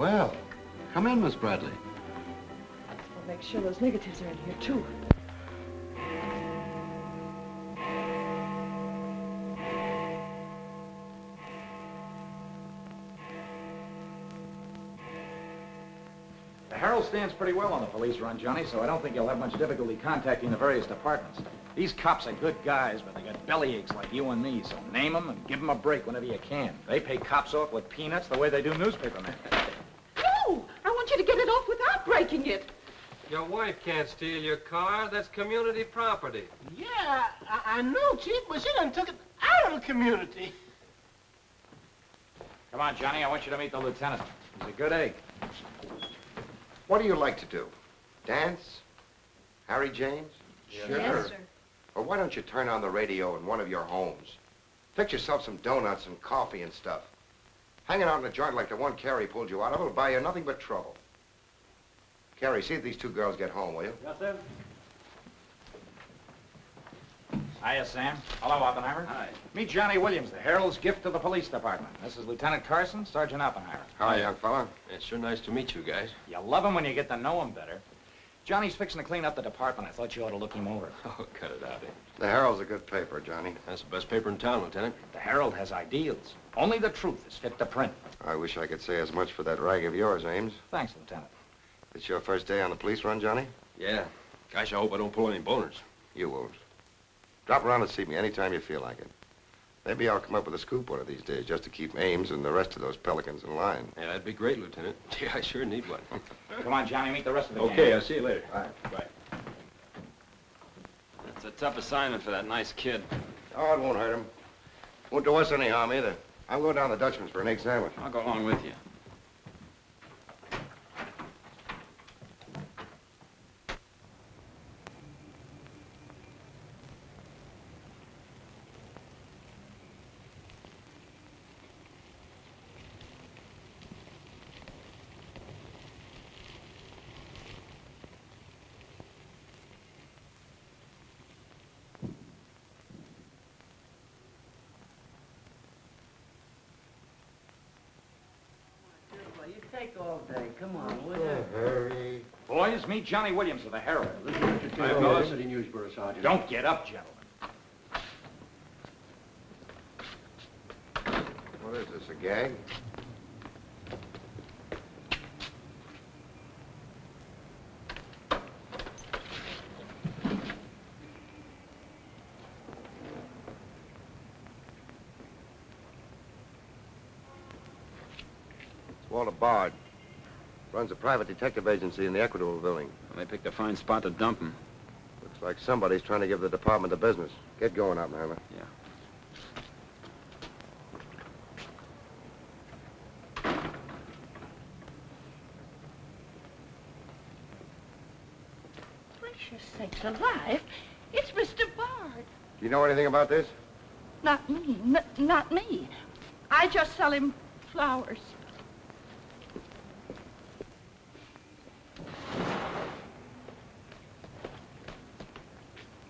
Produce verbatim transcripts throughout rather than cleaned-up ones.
Well, come in, Miss Bradley. I'll make sure those negatives are in here, too. The Herald stands pretty well on the police run, Johnny, so I don't think you'll have much difficulty contacting the various departments. These cops are good guys, but they got bellyaches like you and me, so name them and give them a break whenever you can. They pay cops off with peanuts the way they do newspapermen. No! I want you to get it off without breaking it. Your wife can't steal your car. That's community property. Yeah, I, I know, Chief, but she done took it out of the community. Come on, Johnny, I want you to meet the lieutenant. He's a good egg. What do you like to do? Dance? Harry James? Yes, sure. Yes, sir. Or why don't you turn on the radio in one of your homes? Fix yourself some donuts and coffee and stuff. Hanging out in a joint like the one Carrie pulled you out of will buy you nothing but trouble. Carrie, see if these two girls get home, will you? Yes, sir. Hiya, Sam. Hello, Oppenheimer. Hi. Meet Johnny Williams, the Herald's gift to the police department. This is Lieutenant Carson, Sergeant Oppenheimer. Hi, young fella. It's sure nice to meet you guys. You love him when you get to know him better. Johnny's fixing to clean up the department. I thought you ought to look him over. Oh, cut it out, eh? The Herald's a good paper, Johnny. That's the best paper in town, Lieutenant. The Herald has ideals. Only the truth is fit to print. I wish I could say as much for that rag of yours, Ames. Thanks, Lieutenant. It's your first day on the police run, Johnny? Yeah. Gosh, I hope I don't pull any boners. You won't. Drop around and see me anytime you feel like it. Maybe I'll come up with a scoop one of these days just to keep Ames and the rest of those pelicans in line. Yeah, that'd be great, Lieutenant. Gee, I sure need one. Come on, Johnny, meet the rest of the gang. Okay, I'll see you later. All right. Bye. That's a tough assignment for that nice kid. Oh, it won't hurt him. Won't do us any harm either. I'll go down to Dutchman's for an egg sandwich. I'll go along with you. Take all day. Come on, will you? Hurry. Boys, meet Johnny Williams of the Herald. This is Richard Taylor. I'm the City News Bureau, Sergeant. Don't get up, gentlemen. What is this, a gag? Walter Bard runs a private detective agency in the Equitable Building. Well, they picked a fine spot to dump him. Looks like somebody's trying to give the department the business. Get going, Oppenheimer. Yeah. Gracious sakes alive! It's Mister Bard. Do you know anything about this? Not me. N not me. I just sell him flowers.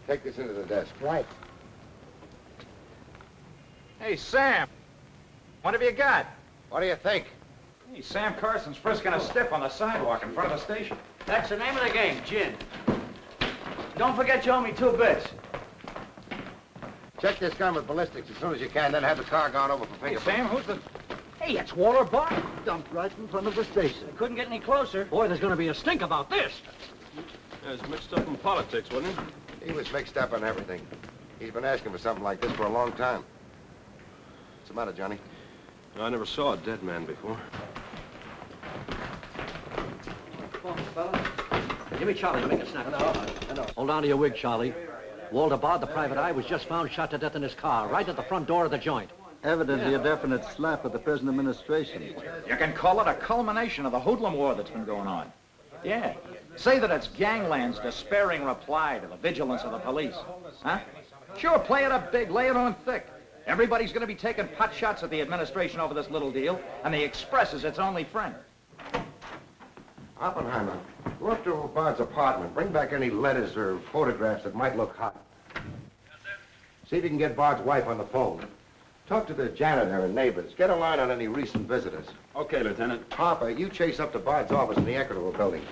Take this into the desk. Right. Hey, Sam. What have you got? What do you think? Hey, Sam Carson's frisking a stiff on the sidewalk in front of the station. That's the name of the game, gin. Don't forget you owe me two bits. Check this gun with ballistics as soon as you can, then have the car gone over for fingerprints. Hey, Sam, who's the... Hey, it's Walter Bard. Dumped right in front of the station. I couldn't get any closer. Boy, there's going to be a stink about this. Yeah, it's mixed up in politics, wasn't it? He was mixed up on everything. He's been asking for something like this for a long time. What's the matter, Johnny? I never saw a dead man before. Come on, fella. Give me Charlie to make a snap. I know, I know. Hold on to your wig, Charlie. Walter Bard, the private eye, was just found shot to death in his car, right at the front door of the joint. Evidently yeah. a definite slap at the present administration. You can call it a culmination of the hoodlum war that's been going on. Yeah. Say that it's gangland's despairing reply to the vigilance of the police. Huh? Sure, play it up big, lay it on thick. Everybody's going to be taking pot shots at the administration over this little deal, and the Express is its only friend. Oppenheimer, go up to Bard's apartment. Bring back any letters or photographs that might look hot. See if you can get Bard's wife on the phone. Talk to the janitor and neighbors. Get a line on any recent visitors. Okay, Lieutenant. Harper, you chase up to Bard's office in the Equitable Building.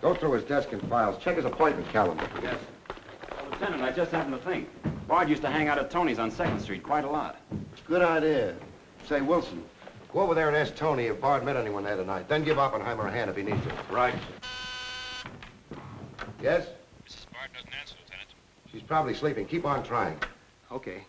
Go through his desk and files. Check his appointment calendar. Yes. Well, Lieutenant, I just happened to think. Bard used to hang out at Tony's on Second Street quite a lot. Good idea. Say, Wilson, go over there and ask Tony if Bard met anyone there tonight. Then give Oppenheimer a hand if he needs to. Right. Yes? Missus Bard doesn't answer, Lieutenant. She's probably sleeping. Keep on trying. Okay.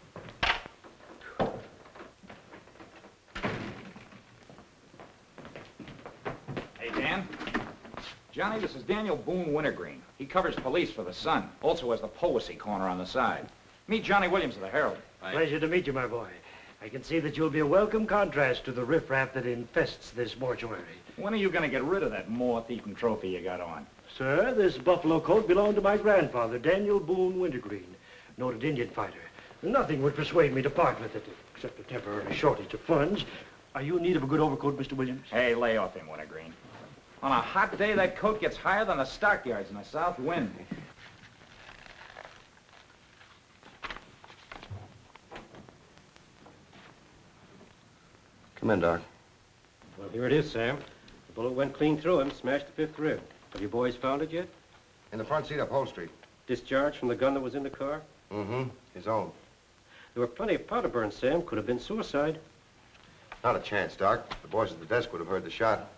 Johnny, this is Daniel Boone Wintergreen. He covers police for The Sun. Also has the policy corner on the side. Meet Johnny Williams of The Herald. Bye. Pleasure to meet you, my boy. I can see that you'll be a welcome contrast to the riffraff that infests this mortuary. When are you going to get rid of that moth-eaten trophy you got on? Sir, this buffalo coat belonged to my grandfather, Daniel Boone Wintergreen, noted Indian fighter. Nothing would persuade me to part with it, except a temporary shortage of funds. Are you in need of a good overcoat, Mister Williams? Hey, lay off him, Wintergreen. On a hot day, that coat gets higher than the stockyards in the south wind. Come in, Doc. Well, here it is, Sam. The bullet went clean through him, smashed the fifth rib. Have you boys found it yet? In the front seat up Hole Street. Discharge from the gun that was in the car? Mm-hmm. His own. There were plenty of powder burns, Sam. Could have been suicide. Not a chance, Doc. The boys at the desk would have heard the shot.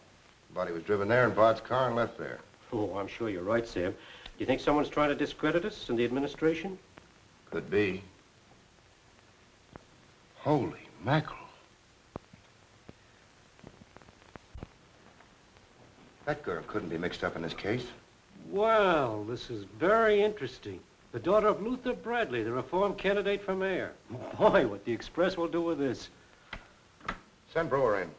The body was driven there in Bard's car and left there. Oh, I'm sure you're right, Sam. Do you think someone's trying to discredit us in the administration? Could be. Holy mackerel. That girl couldn't be mixed up in this case. Well, this is very interesting. The daughter of Luther Bradley, the reformed candidate for mayor. Boy, what the Express will do with this. Send Brewer in.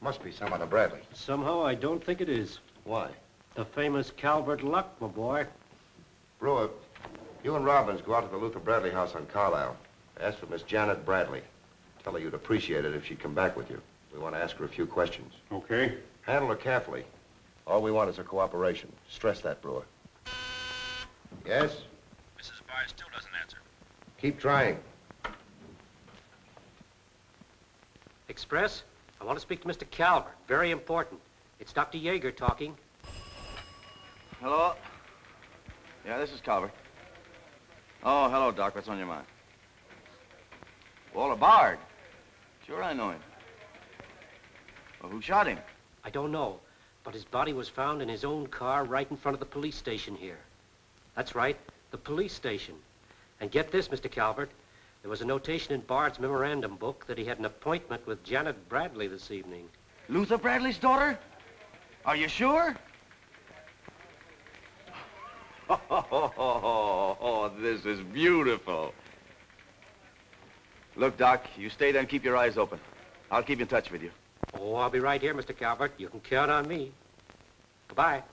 Must be someone of Bradley. Somehow, I don't think it is. Why? The famous Calvert luck, my boy. Brewer, you and Robbins go out to the Luther Bradley house on Carlisle. Ask for Miss Janet Bradley. Tell her you'd appreciate it if she'd come back with you. We want to ask her a few questions. Okay. Handle her carefully. All we want is her cooperation. Stress that, Brewer. Yes? Missus Bard still doesn't answer. Keep trying. Express? I want to speak to Mister Calvert. Very important. It's Doctor Yeager talking. Hello? Yeah, this is Calvert. Oh, hello, Doc. What's on your mind? Walter Bard. Sure, I know him. Well, who shot him? I don't know, but his body was found in his own car right in front of the police station here. That's right, the police station. And get this, Mister Calvert. There was a notation in Bard's memorandum book that he had an appointment with Janet Bradley this evening. Luther Bradley's daughter? Are you sure? Oh, oh, oh, oh, oh, this is beautiful. Look, Doc, you stay there and keep your eyes open. I'll keep in touch with you. Oh, I'll be right here, Mister Calvert. You can count on me. Goodbye.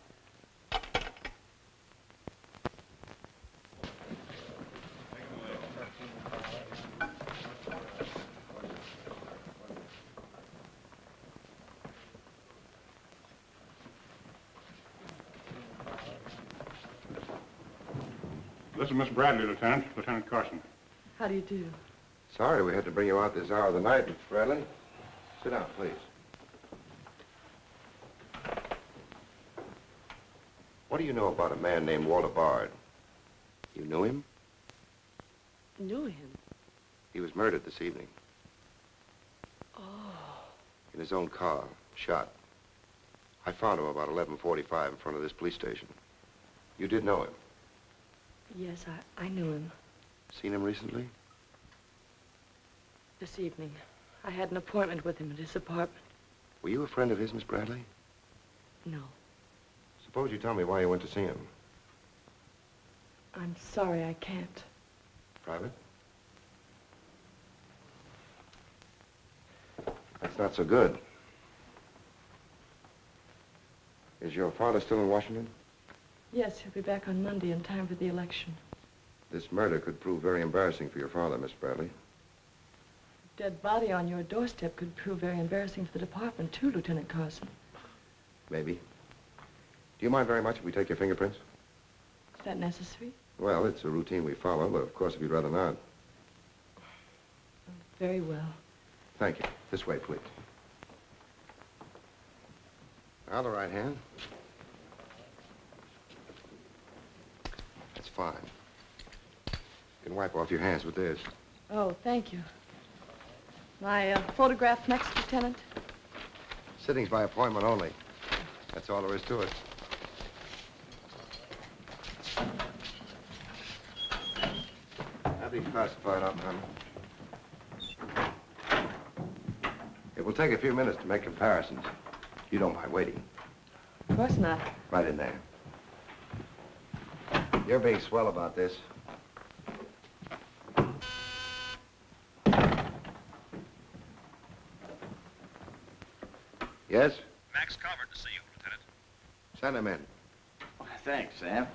This is Miss Bradley, Lieutenant. Lieutenant Carson. How do you do? Sorry we had to bring you out this hour of the night, Miss Bradley. Sit down, please. What do you know about a man named Walter Bard? You knew him? Knew him? He was murdered this evening. Oh. In his own car, shot. I found him about eleven forty-five in front of this police station. You did know him? Yes, I, I knew him. Seen him recently? This evening. I had an appointment with him at his apartment. Were you a friend of his, Miss Bradley? No. Suppose you tell me why you went to see him. I'm sorry, I can't. Private? That's not so good. Is your father still in Washington? Yes, he'll be back on Monday in time for the election. This murder could prove very embarrassing for your father, Miss Bradley. A dead body on your doorstep could prove very embarrassing for the department, too, Lieutenant Carson. Maybe. Do you mind very much if we take your fingerprints? Is that necessary? Well, it's a routine we follow, but of course, if you'd rather not. Very well. Thank you. This way, please. Now the right hand. That's fine. You can wipe off your hands with this. Oh, thank you. My uh, photograph next, Lieutenant? Sitting's by appointment only. That's all there is to it. That'll be classified, Oppenheimer. It will take a few minutes to make comparisons. You don't mind waiting. Of course not. Right in there. You're being swell about this. Yes? Max Calvert to see you, Lieutenant. Send him in. Thanks, Sam.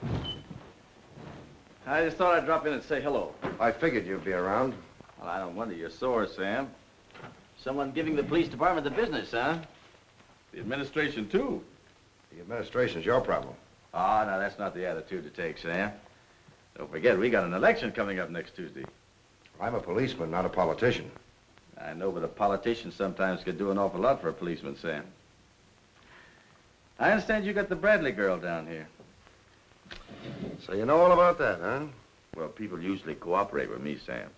I just thought I'd drop in and say hello. I figured you'd be around. Well, I don't wonder you're sore, Sam. Someone giving the police department the business, huh? The administration, too. The administration's your problem. Ah, oh, now that's not the attitude to take, Sam. Don't forget, we got an election coming up next Tuesday. I'm a policeman, not a politician. I know, but a politician sometimes could do an awful lot for a policeman, Sam. I understand you got the Bradley girl down here. So you know all about that, huh? Well, people usually cooperate with me, Sam.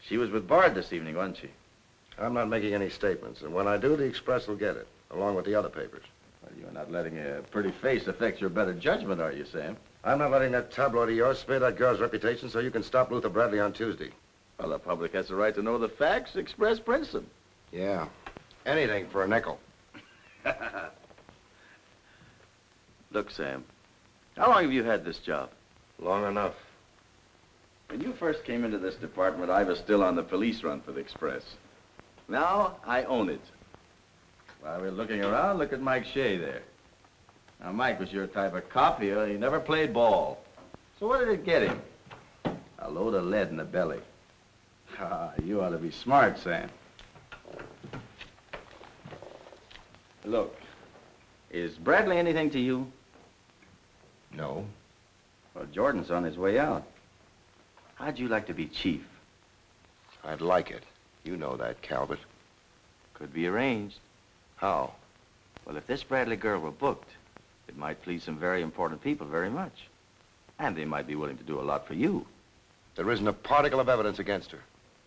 She was with Bard this evening, wasn't she? I'm not making any statements, and when I do, the Express will get it, along with the other papers. Well, you're not letting a pretty face affect your better judgment, are you, Sam? I'm not letting that tabloid of yours smear that girl's reputation so you can stop Luther Bradley on Tuesday. Well, the public has the right to know the facts. Express prints them. Yeah. Anything for a nickel. Look, Sam, how long have you had this job? Long enough. When you first came into this department, I was still on the police run for the Express. Now, I own it. While we're looking around, look at Mike Shea there. Now, Mike was your type of cop here. He never played ball. So what did it get him? A load of lead in the belly. Ah, you ought to be smart, Sam. Look, is Bradley anything to you? No. Well, Jordan's on his way out. How'd you like to be chief? I'd like it. You know that, Calvert. Could be arranged. How? Well, if this Bradley girl were booked, it might please some very important people very much. And they might be willing to do a lot for you. There isn't a particle of evidence against her.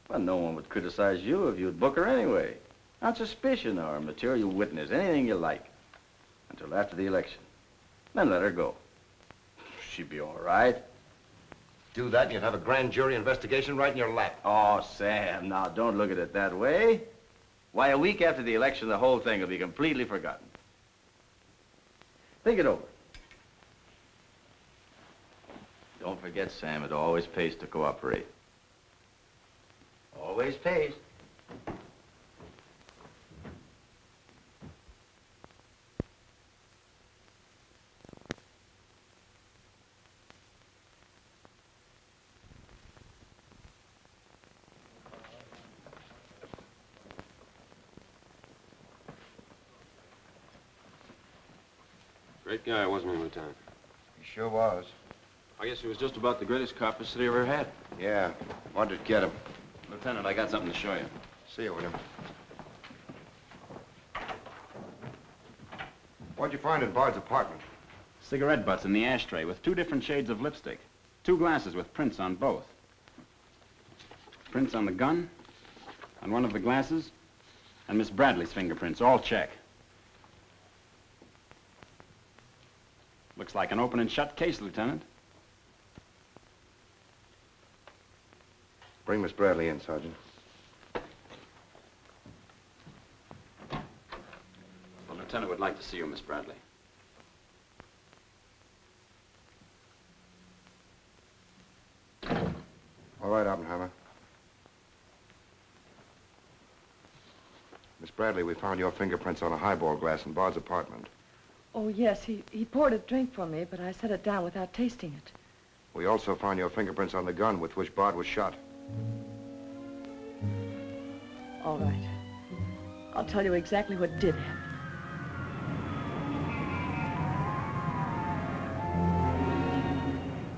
Well, no one would criticize you if you'd book her anyway. On suspicion or a material witness, anything you like. Until after the election. Then let her go. She'd be all right. Do that and you'd have a grand jury investigation right in your lap. Oh, Sam, now don't look at it that way. Why, a week after the election, the whole thing will be completely forgotten. Think it over. Don't forget, Sam, it always pays to cooperate. Always pays. Great guy, wasn't he, Lieutenant? He sure was. I guess he was just about the greatest cop the city ever had. Yeah, wanted to get him. Lieutenant, I got something to show you. See you, William. What'd you find in Bard's apartment? Cigarette butts in the ashtray with two different shades of lipstick. Two glasses with prints on both. Prints on the gun, on one of the glasses, and Miss Bradley's fingerprints, all check. Looks like an open and shut case, Lieutenant. Bring Miss Bradley in, Sergeant. The Lieutenant would like to see you, Miss Bradley. All right, Oppenheimer. Miss Bradley, we found your fingerprints on a highball glass in Bard's apartment. Oh, yes, he, he poured a drink for me, but I set it down without tasting it. We also found your fingerprints on the gun with which Bard was shot. All right. I'll tell you exactly what did happen.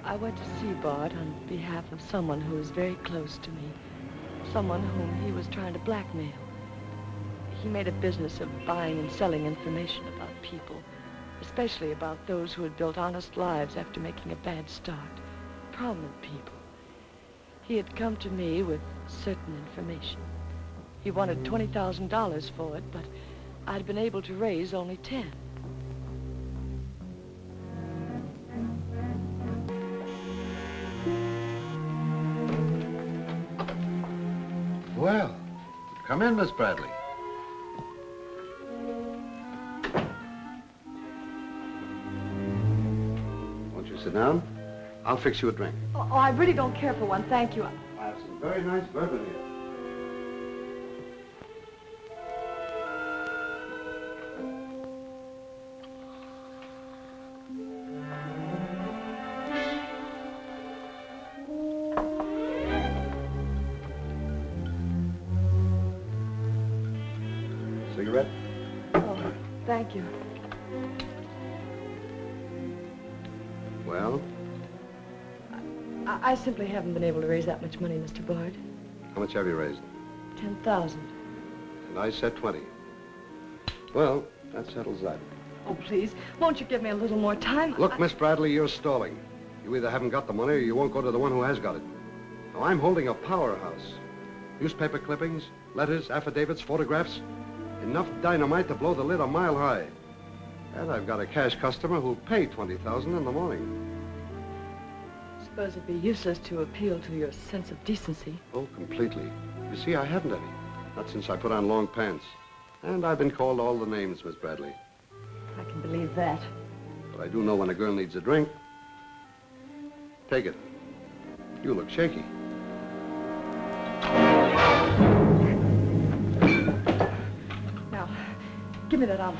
I went to see Bard on behalf of someone who was very close to me. Someone whom he was trying to blackmail. He made a business of buying and selling information about people, especially about those who had built honest lives after making a bad start, prominent people. He had come to me with certain information. He wanted twenty thousand dollars for it, but I'd been able to raise only ten. Well, come in, Miss Bradley. Won't you sit down? I'll fix you a drink. Oh, oh I really don't care for one, thank you. I have some very nice bourbon here. I simply haven't been able to raise that much money, Mister Bard. How much have you raised? Ten thousand. And I said twenty. Well, that settles that. Oh, please, won't you give me a little more time? Look, I... Miss Bradley, you're stalling. You either haven't got the money or you won't go to the one who has got it. Now, I'm holding a powerhouse. Newspaper clippings, letters, affidavits, photographs. Enough dynamite to blow the lid a mile high. And I've got a cash customer who'll pay twenty thousand in the morning. I suppose it'd be useless to appeal to your sense of decency. Oh, completely. You see, I haven't any. Not since I put on long pants. And I've been called all the names, Miss Bradley. I can believe that. But I do know when a girl needs a drink. Take it. You look shaky. Now, give me that envelope.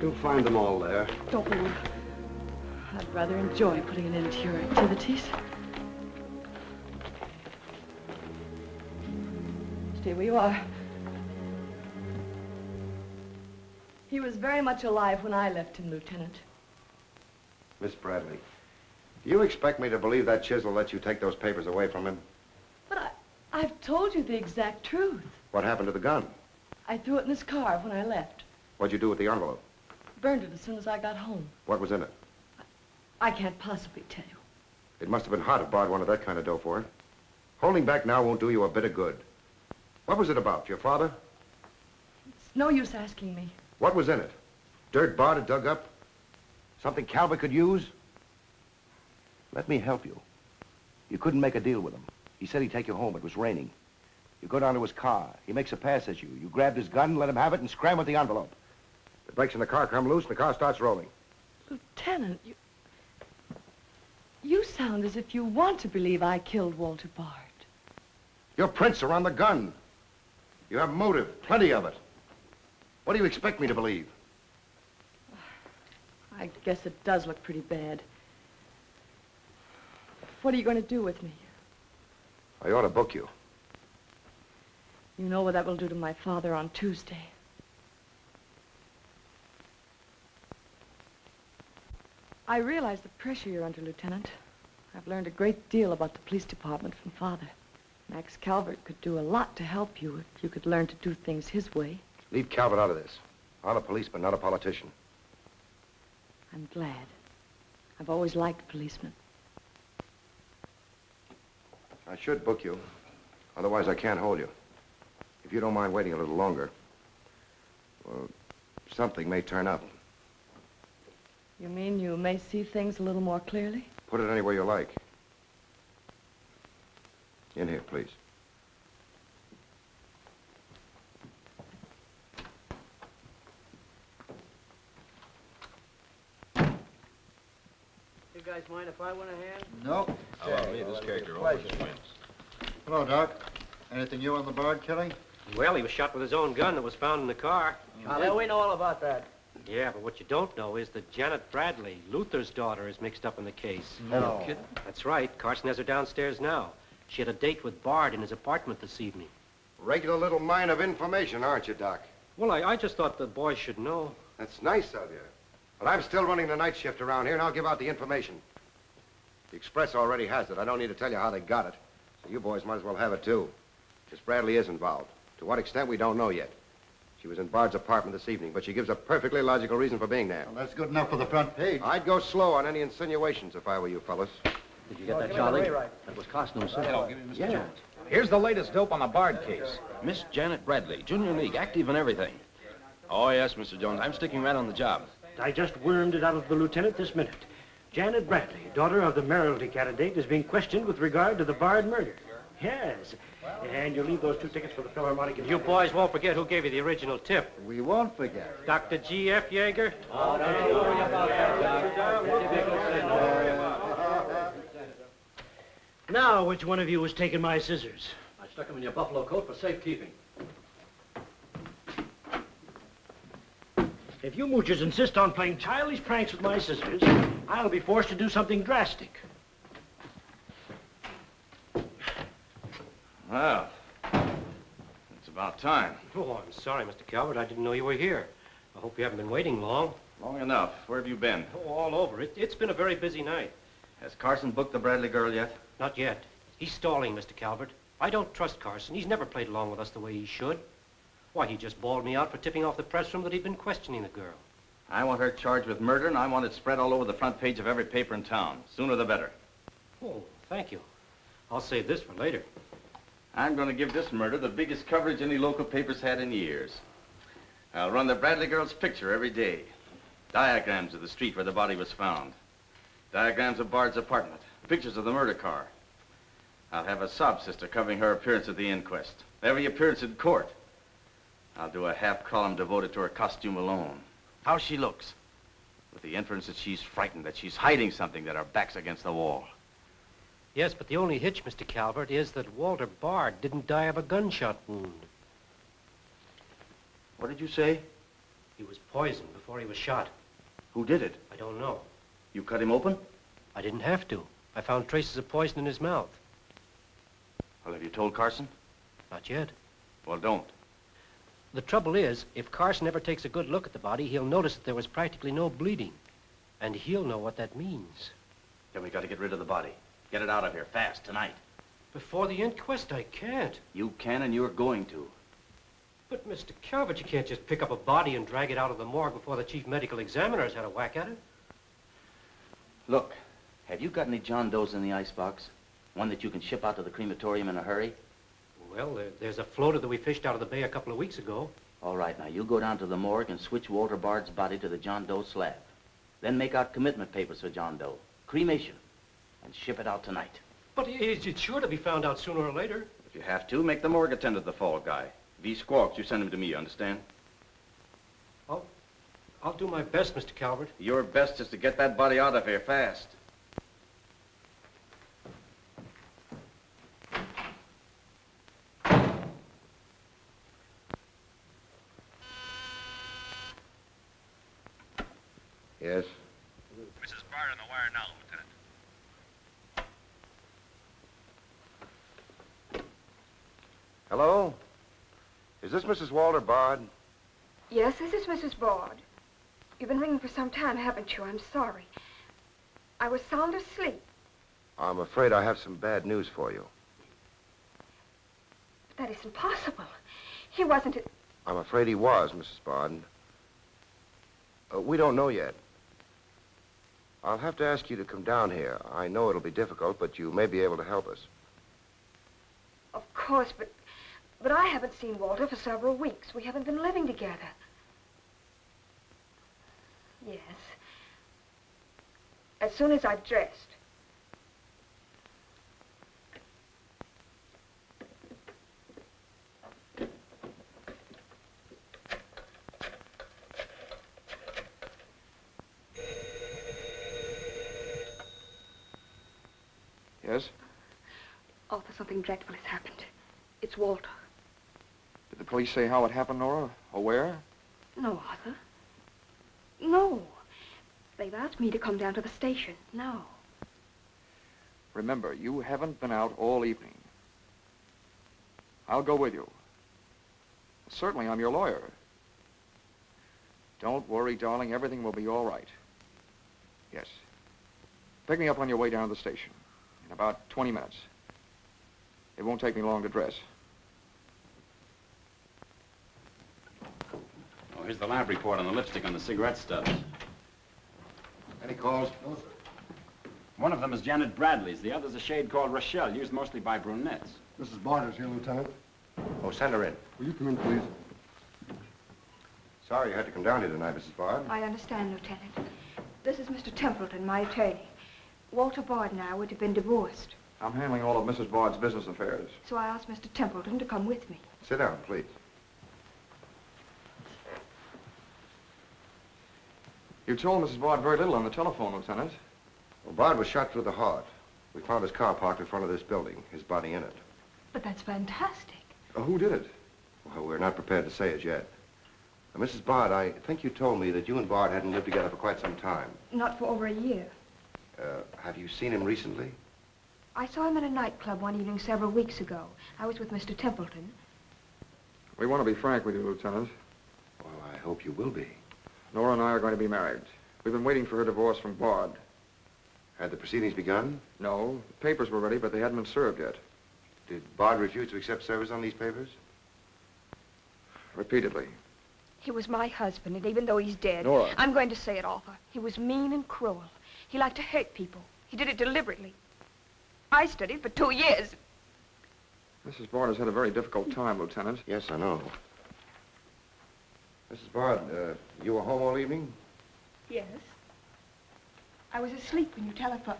You'll find them all there. Don't move. I'd rather enjoy putting an end to your activities. Stay where you are. He was very much alive when I left him, Lieutenant. Miss Bradley, do you expect me to believe that chisel lets you take those papers away from him? But I, I've told you the exact truth. What happened to the gun? I threw it in his car when I left. What'd you do with the envelope? Burned it as soon as I got home. What was in it? I, I can't possibly tell you. It must have been hard to Bard wanted that kind of dough for it. Holding back now won't do you a bit of good. What was it about, your father? It's no use asking me. What was in it? Dirt Bard had dug up? Something Calvert could use? Let me help you. You couldn't make a deal with him. He said he'd take you home. It was raining. You go down to his car. He makes a pass at you. You grabbed his gun, let him have it, and scrambled the envelope. The brakes in the car come loose, and the car starts rolling. Lieutenant, you... You sound as if you want to believe I killed Walter Bard. Your prints are on the gun. You have motive, plenty of it. What do you expect me to believe? I guess it does look pretty bad. What are you going to do with me? I ought to book you. You know what that will do to my father on Tuesday. I realize the pressure you're under, Lieutenant. I've learned a great deal about the police department from Father. Max Calvert could do a lot to help you if you could learn to do things his way. Leave Calvert out of this. I'm a policeman, not a politician. I'm glad. I've always liked policemen. I should book you. Otherwise, I can't hold you. If you don't mind waiting a little longer, well, something may turn up. You mean you may see things a little more clearly? Put it any way you like. In here, please. You guys mind if I want a hand? No. I'll oh, leave this character always wins. Hello, Doc. Anything new on the Bard killing? Well, he was shot with his own gun that was found in the car. Now, yeah, we know all about that. Yeah, but what you don't know is that Janet Bradley, Luther's daughter, is mixed up in the case. No. no kidding. That's right. Carson has her downstairs now. She had a date with Bard in his apartment this evening. Regular little mine of information, aren't you, Doc? Well, I, I just thought the boys should know. That's nice of you. Well, I'm still running the night shift around here, and I'll give out the information. The Express already has it. I don't need to tell you how they got it. So you boys might as well have it, too. Miss Bradley is involved. To what extent, we don't know yet. She was in Bard's apartment this evening, but she gives a perfectly logical reason for being there. Well, that's good enough for the front page. I'd go slow on any insinuations if I were you fellas. Did you get oh, that, Charlie? Right. That was Carson, sir. Oh, give me Mister Yeah. Jones. Here's the latest dope on the Bard case. Miss Janet Bradley, Junior League, active and everything. Oh, yes, Mister Jones, I'm sticking right on the job. I just wormed it out of the lieutenant this minute. Janet Bradley, daughter of the mayoralty candidate, is being questioned with regard to the Bard murder. Yes. And you'll leave those two tickets for the Philharmonic. You boys won't forget who gave you the original tip. We won't forget. Doctor G F Yeager. Oh, don't you worry about that. Now, which one of you has taken my scissors? I stuck them in your buffalo coat for safekeeping. If you moochers insist on playing childish pranks with my scissors, I'll be forced to do something drastic. Well, it's about time. Oh, I'm sorry, Mister Calvert. I didn't know you were here. I hope you haven't been waiting long. Long enough. Where have you been? Oh, all over. It, it's been a very busy night. Has Carson booked the Bradley girl yet? Not yet. He's stalling, Mister Calvert. I don't trust Carson. He's never played along with us the way he should. Why, he just bawled me out for tipping off the press room that he'd been questioning the girl. I want her charged with murder, and I want it spread all over the front page of every paper in town. Sooner the better. Oh, thank you. I'll save this for later. I'm going to give this murder the biggest coverage any local paper's had in years. I'll run the Bradley girl's picture every day. Diagrams of the street where the body was found. Diagrams of Bard's apartment. Pictures of the murder car. I'll have a sob sister covering her appearance at the inquest. Every appearance in court. I'll do a half column devoted to her costume alone. How she looks. With the inference that she's frightened, that she's hiding something, that her back's against the wall. Yes, but the only hitch, Mister Calvert, is that Walter Bard didn't die of a gunshot wound. What did you say? He was poisoned before he was shot. Who did it? I don't know. You cut him open? I didn't have to. I found traces of poison in his mouth. Well, have you told Carson? Not yet. Well, don't. The trouble is, if Carson ever takes a good look at the body, he'll notice that there was practically no bleeding. And he'll know what that means. Then we've got to get rid of the body. Get it out of here, fast, tonight. Before the inquest, I can't. You can, and you're going to. But, Mister Calvert, you can't just pick up a body and drag it out of the morgue before the chief medical examiner's had a whack at it. Look, have you got any John Does in the icebox? One that you can ship out to the crematorium in a hurry? Well, there, there's a floater that we fished out of the bay a couple of weeks ago. All right, now, you go down to the morgue and switch Walter Bard's body to the John Doe slab. Then make out commitment papers for John Doe. Cremation. And ship it out tonight. But it's sure to be found out sooner or later. If you have to, make the morgue attendant the fall guy. If he squawks, you send him to me, you understand? I'll, I'll do my best, Mister Calvert. Your best is to get that body out of here fast. Yes? Missus Bard on the wire now, Lieutenant. Hello? Is this Missus Walter Bard? Yes, this is Missus Bard. You've been ringing for some time, haven't you? I'm sorry. I was sound asleep. I'm afraid I have some bad news for you. But that isn't possible. He wasn't... A... I'm afraid he was, Missus Bard. Uh, we don't know yet. I'll have to ask you to come down here. I know it'll be difficult, but you may be able to help us. Of course, but... But I haven't seen Walter for several weeks. We haven't been living together. Yes. As soon as I've dressed. Yes? Arthur, something dreadful has happened. It's Walter. Did the police say how it happened, Nora, or where? No, Arthur. No. They've asked me to come down to the station now. Remember, you haven't been out all evening. I'll go with you. Certainly, I'm your lawyer. Don't worry, darling. Everything will be all right. Yes. Pick me up on your way down to the station in about twenty minutes. It won't take me long to dress. Oh, here's the lab report on the lipstick on the cigarette stubs. Any calls? No, sir. One of them is Janet Bradley's. The other's a shade called Rochelle, used mostly by brunettes. Missus Bard is here, Lieutenant. Oh, send her in. Will you come in, please? Sorry you had to come down here tonight, Missus Bard. I understand, Lieutenant. This is Mister Templeton, my attorney. Walter Bard and I would have been divorced. I'm handling all of Missus Bard's business affairs. So I asked Mister Templeton to come with me. Sit down, please. You told Missus Bard very little on the telephone, Lieutenant. Well, Bard was shot through the heart. We found his car parked in front of this building, his body in it. But that's fantastic. Uh, who did it? Well, we're not prepared to say it yet. Now, Missus Bard, I think you told me that you and Bard hadn't lived together for quite some time. Not for over a year. Uh, have you seen him recently? I saw him at a nightclub one evening several weeks ago. I was with Mister Templeton. We want to be frank with you, Lieutenant. Well, I hope you will be. Nora and I are going to be married. We've been waiting for her divorce from Bard. Had the proceedings begun? No. The papers were ready, but they hadn't been served yet. Did Bard refuse to accept service on these papers? Repeatedly. He was my husband, and even though he's dead... Nora. I'm going to say it, Arthur. He was mean and cruel. He liked to hurt people. He did it deliberately. I studied for two years. Missus Bard has had a very difficult time, Lieutenant. Yes, I know. Missus Bard, uh, you were home all evening? Yes. I was asleep when you telephoned.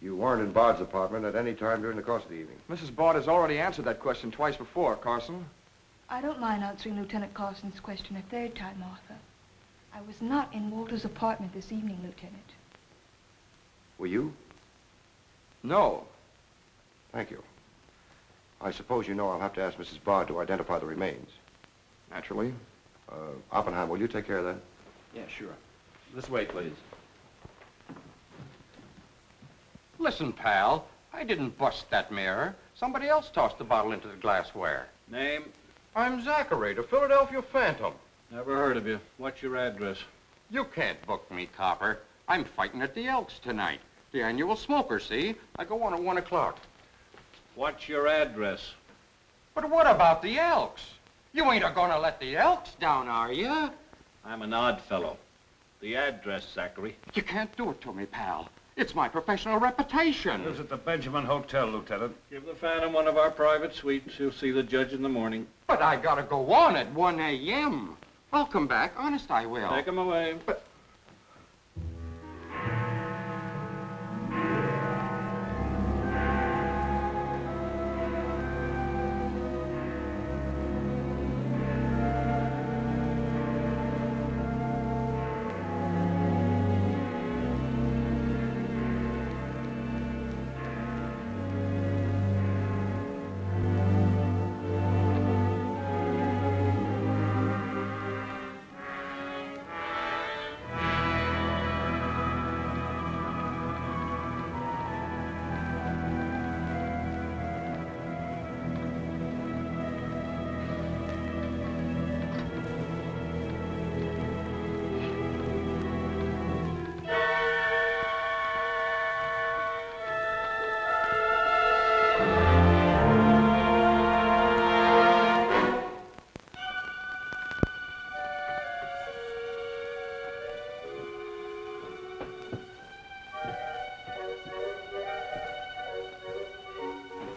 You weren't in Bard's apartment at any time during the course of the evening. Missus Bard has already answered that question twice before, Carson. I don't mind answering Lieutenant Carson's question a third time, Arthur. I was not in Walter's apartment this evening, Lieutenant. Were you? No. Thank you. I suppose you know I'll have to ask Missus Bard to identify the remains. Naturally. Uh, Oppenheimer, will you take care of that? Yeah, sure. This way, please. Listen, pal, I didn't bust that mirror. Somebody else tossed the bottle into the glassware. Name? I'm Zachary, a Philadelphia phantom. Never heard of you. What's your address? You can't book me, copper. I'm fighting at the Elks tonight. The annual smoker, see? I go on at one o'clock. What's your address? But what about the Elks? You ain't gonna let the Elks down, are you? I'm an odd fellow. The address, Zachary. You can't do it to me, pal. It's my professional reputation. It was at the Benjamin Hotel, Lieutenant. Give the phantom one of our private suites. You'll see the judge in the morning. But I gotta go on at one A M I'll come back. Honest, I will. Take him away. But...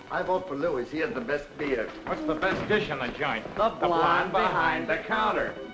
I vote for Louis. He has the best beer. What's the best dish in the joint? The blonde, the blonde behind, behind the counter.